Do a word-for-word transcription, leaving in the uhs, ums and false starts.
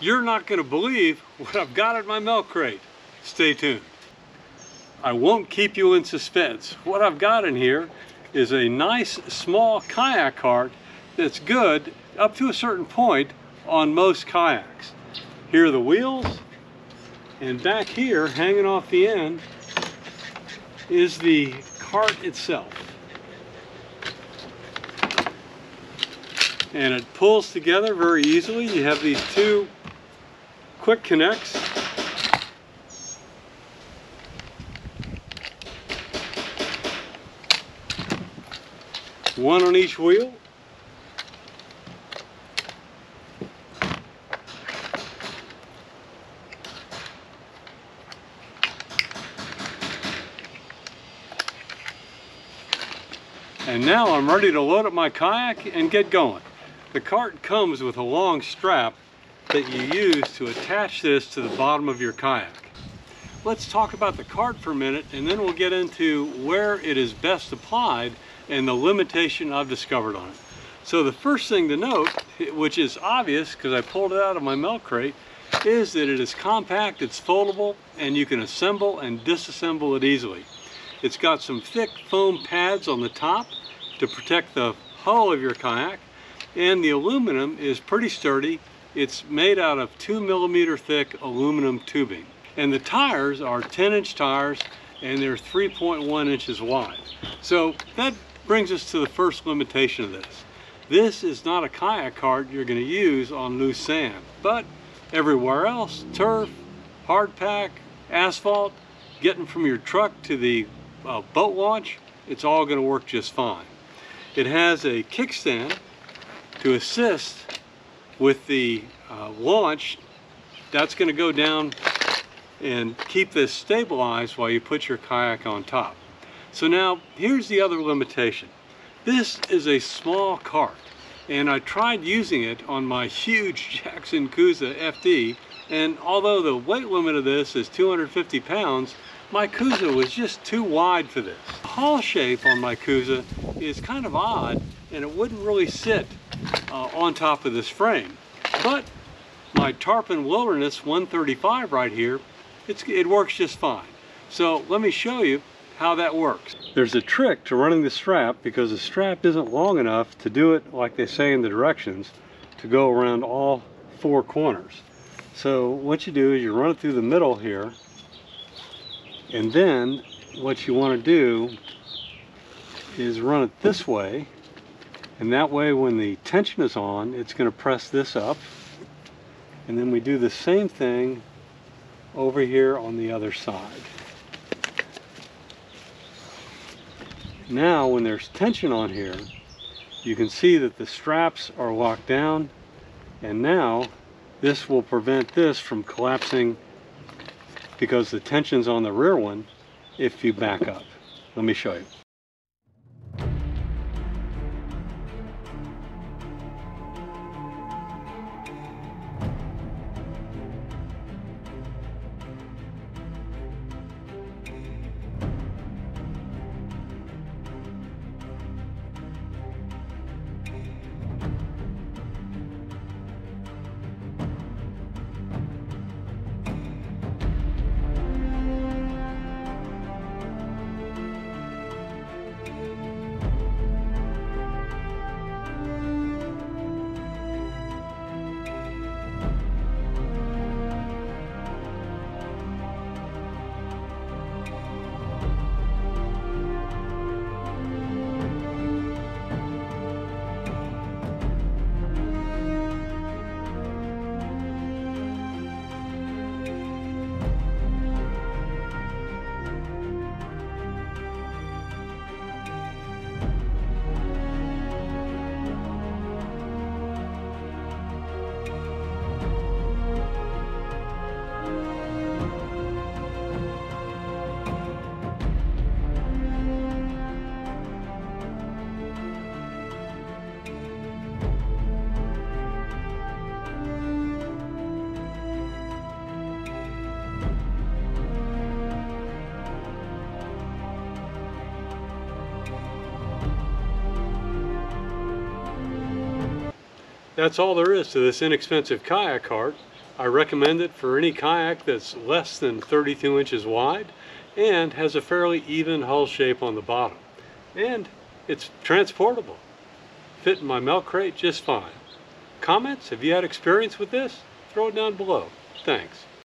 You're not going to believe what I've got in my milk crate. Stay tuned. I won't keep you in suspense. What I've got in here is a nice small kayak cart that's good up to a certain point on most kayaks. Here are the wheels, and back here hanging off the end is the cart itself. And it pulls together very easily. You have these two quick connects. One on each wheel. And now I'm ready to load up my kayak and get going. The cart comes with a long strap that you use to attach this to the bottom of your kayak. Let's talk about the cart for a minute, and then we'll get into where it is best applied and the limitation I've discovered on it. So the first thing to note, which is obvious because I pulled it out of my milk crate, is that it is compact, it's foldable, and you can assemble and disassemble it easily. It's got some thick foam pads on the top to protect the hull of your kayak, and the aluminum is pretty sturdy. It's made out of two millimeter thick aluminum tubing. And the tires are ten inch tires, and they're three point one inches wide. So that brings us to the first limitation of this. This is not a kayak cart you're going to use on loose sand, but everywhere else, turf, hard pack, asphalt, getting from your truck to the uh, boat launch, it's all going to work just fine. It has a kickstand to assist with the uh, launch. That's going to go down and keep this stabilized while you put your kayak on top. So now here's the other limitation. This is a small cart, and I tried using it on my huge Jackson Kuza F D, and although the weight limit of this is two hundred fifty pounds, my Kuza was just too wide for this. The hull shape on my Kuza is kind of odd, and it wouldn't really sit uh, on top of this frame. But my Tarpon Wilderness one thirty-five right here, It's, it works just fine. So let me show you how that works. There's a trick to running the strap, because the strap isn't long enough to do it like they say in the directions, to go around all four corners. So what you do is you run it through the middle here, and then what you want to do is run it this way, and that way when the tension is on, it's going to press this up, and then we do the same thing over here on the other side. Now when there's tension on here, you can see that the straps are locked down, and now this will prevent this from collapsing because the tension's on the rear one if you back up. Let me show you. That's all there is to this inexpensive kayak cart. I recommend it for any kayak that's less than thirty-two inches wide and has a fairly even hull shape on the bottom. And it's transportable. Fit in my milk crate just fine. Comments? Have you had experience with this? Throw it down below. Thanks.